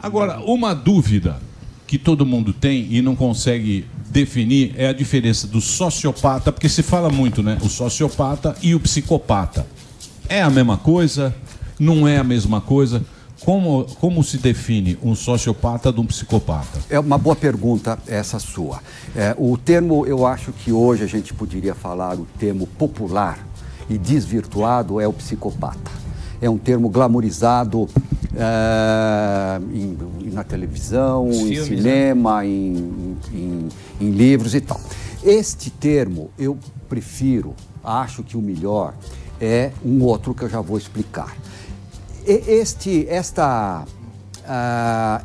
Agora, uma dúvida que todo mundo tem e não consegue definir é a diferença do sociopata, porque se fala muito, né? O sociopata e o psicopata. É a mesma coisa? Não é a mesma coisa? Como se define um sociopata de um psicopata? É uma boa pergunta essa sua. O termo, eu acho que hoje a gente poderia falar o termo popular e desvirtuado é o psicopata. É um termo glamorizado na televisão, filmes, em cinema, né? em livros e tal. Este termo eu prefiro, acho que o melhor é um outro que eu já vou explicar.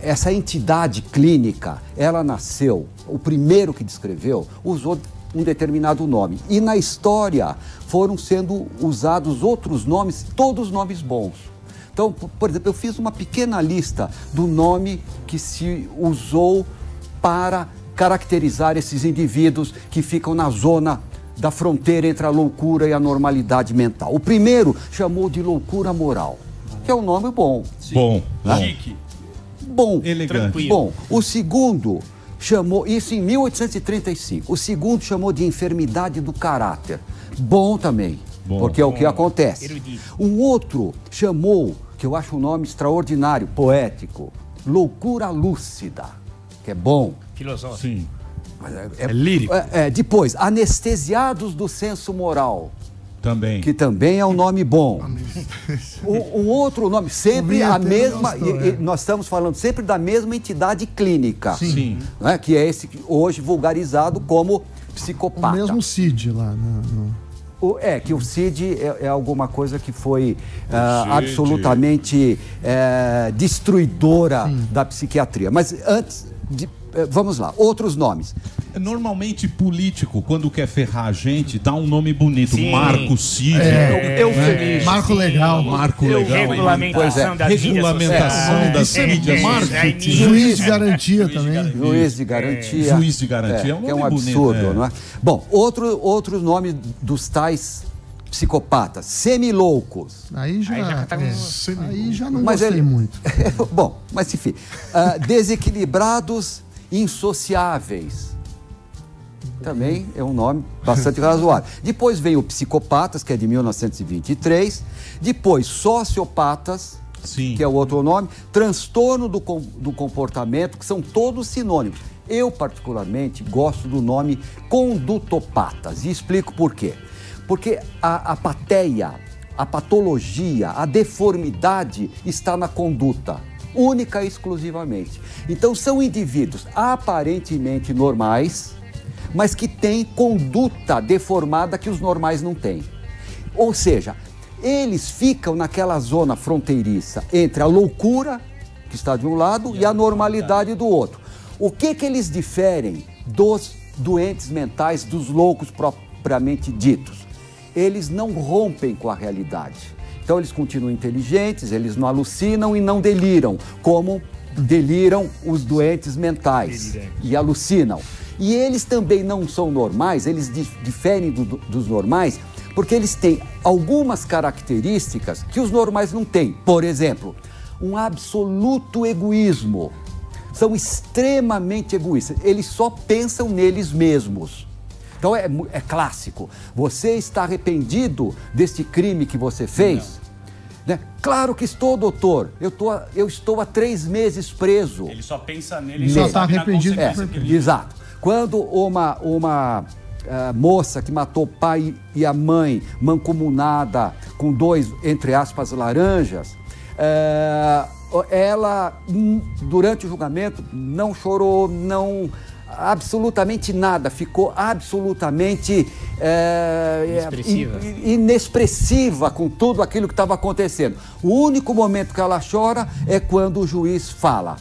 Essa entidade clínica, ela nasceu, o primeiro que descreveu, usou um determinado nome. E na história foram sendo usados outros nomes, todos nomes bons. Então, por exemplo, eu fiz uma pequena lista do nome que se usou para caracterizar esses indivíduos que ficam na zona da fronteira entre a loucura e a normalidade mental. O primeiro chamou de loucura moral, que é um nome bom. Sim. Bom. Chique. Bom. Elegante. Tranquilo. Bom. O segundo chamou, isso em 1835, o segundo chamou de enfermidade do caráter. Bom também, bom, porque é bom. O que acontece. Erudito. Um outro chamou, que eu acho um nome extraordinário, poético, loucura lúcida, que é bom. Filosófico. Sim. É lírico. Depois, anestesiados do senso moral. Também. Que também é um nome bom. Um outro nome, sempre a mesma... nós estamos falando sempre da mesma entidade clínica. Sim. Né, que é esse hoje vulgarizado como psicopata. O mesmo CID lá. Que o CID é alguma coisa que foi absolutamente destruidora, sim, da psiquiatria. Mas antes... vamos lá, outros nomes. Normalmente político, quando quer ferrar a gente, dá um nome bonito. Sim. Marco Cid. Marco Legal. Marco Legal. Regulamentação da mídia. Marketing. Juiz de garantia também. Juiz de garantia. Juiz de garantia é um nome que é um absurdo, bonito, não é? Bom, outro nome dos tais psicopatas, semiloucos. Aí já não gostei muito. Bom, mas enfim. Desequilibrados... insociáveis. Também é um nome bastante razoável. Depois vem o psicopatas, que é de 1923. Depois, sociopatas, sim, que é o outro nome. Transtorno do comportamento, que são todos sinônimos. Eu, particularmente, gosto do nome condutopatas. E explico por quê. Porque a apatia, a patologia, a deformidade está na conduta. Única e exclusivamente. Então são indivíduos aparentemente normais, mas que têm conduta deformada que os normais não têm. Ou seja, eles ficam naquela zona fronteiriça entre a loucura, que está de um lado, e a normalidade do outro. O que eles diferem dos doentes mentais, dos loucos propriamente ditos? Eles não rompem com a realidade. Então eles continuam inteligentes, eles não alucinam e não deliram, como deliram os doentes mentais e alucinam. E eles também não são normais, eles diferem dos normais, porque eles têm algumas características que os normais não têm. Por exemplo, um absoluto egoísmo. São extremamente egoístas, eles só pensam neles mesmos. Então é clássico. Você está arrependido deste crime que você fez? Né? Claro que estou, doutor. Eu estou há 3 meses preso. Ele só pensa nele. Ele só está arrependido. Exato. Quando uma moça que matou o pai e a mãe, mancomunada com 2, entre aspas, laranjas, ela, durante o julgamento, não chorou, não... absolutamente nada, ficou absolutamente inexpressiva com tudo aquilo que estava acontecendo. O único momento que ela chora é quando o juiz fala: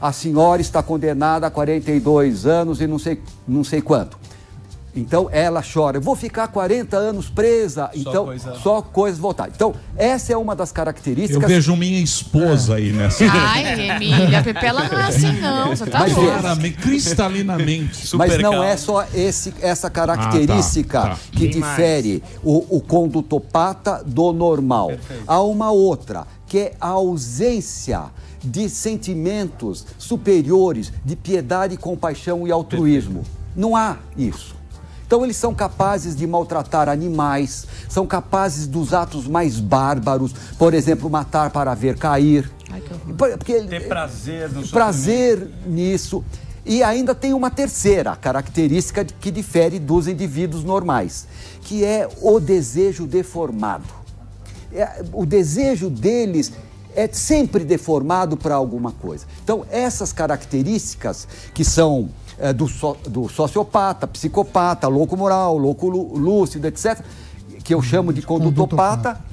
a senhora está condenada a 42 anos e não sei quanto. Então ela chora, eu vou ficar 40 anos presa, então só coisas voltar. Então essa é uma das características. Eu vejo minha esposa aí nessa. Ai, Emília, a Pepela não é assim não, você tá louco. Cristalinamente. Mas não é só essa característica que difere o condutopata do normal. Perfeito. Há uma outra, que é a ausência de sentimentos superiores de piedade, compaixão e altruísmo. Não há isso. Então eles são capazes de maltratar animais, são capazes dos atos mais bárbaros, por exemplo, matar para ver cair. Ai, que horror. Porque ter prazer no prazer nisso. E ainda tem uma terceira característica que difere dos indivíduos normais, que é o desejo deformado. O desejo deles é sempre deformado para alguma coisa. Então, essas características que são do sociopata, psicopata, louco moral, louco lúcido, etc., que eu chamo de condutopata.